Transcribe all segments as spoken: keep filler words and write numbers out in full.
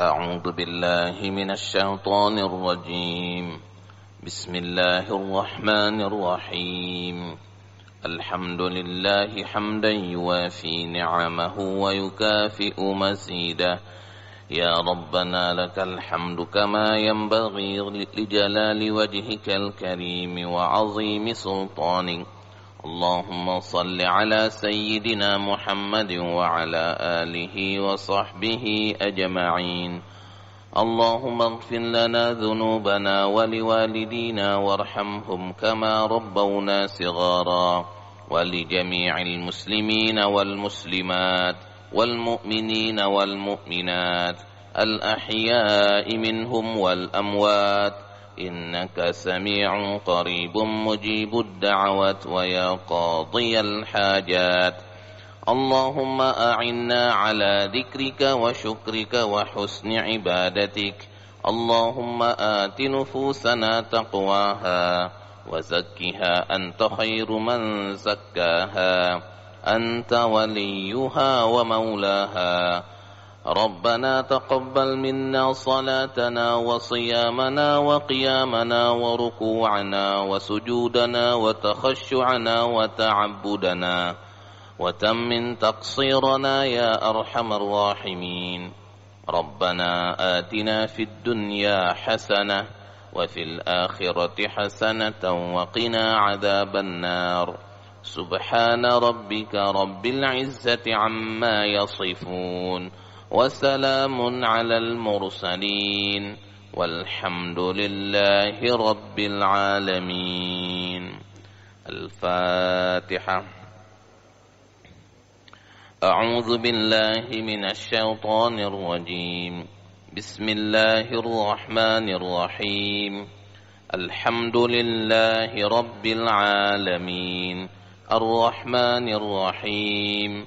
أعوذ بالله من الشيطان الرجيم. بسم الله الرحمن الرحيم. الحمد لله حمدا يوافي نعمه ويكافئ مزيده. يا ربنا لك الحمد كما ينبغي لجلال وجهك الكريم وعظيم سلطانك. اللهم صل على سيدنا محمد وعلى آله وصحبه أجمعين. اللهم اغفر لنا ذنوبنا ولوالدينا وارحمهم كما ربونا صغارا، ولجميع المسلمين والمسلمات والمؤمنين والمؤمنات الأحياء منهم والأموات، إنك سميع قريب مجيب الدعوات ويا قاضي الحاجات. اللهم أعنا على ذكرك وشكرك وحسن عبادتك. اللهم آت نفوسنا تقواها وزكها أنت خير من زكاها، أنت وليها ومولاها. ربنا تقبل منا صلاتنا وصيامنا وقيامنا وركوعنا وسجودنا وتخشعنا وتعبدنا، وتمن تقصيرنا يا أرحم الراحمين. ربنا آتنا في الدنيا حسنة وفي الآخرة حسنة وقنا عذاب النار. سبحان ربك رب العزة عما يصفون، وسلام على المرسلين، والحمد لله رب العالمين. الفاتحة. أعوذ بالله من الشيطان الرجيم. بسم الله الرحمن الرحيم. الحمد لله رب العالمين، الرحمن الرحيم،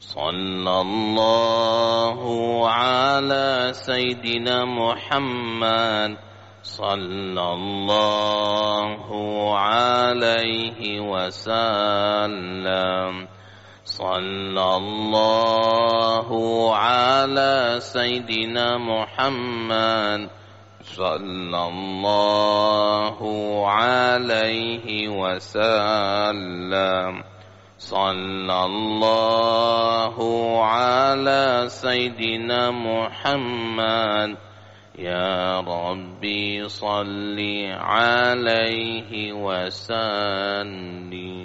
صلى الله على سيدنا محمد، صلى الله عليه وسلم، صلى الله على سيدنا محمد، صلى الله عليه وسلم، صلى الله على سيدنا محمد. يا ربي صل عليه وسلم.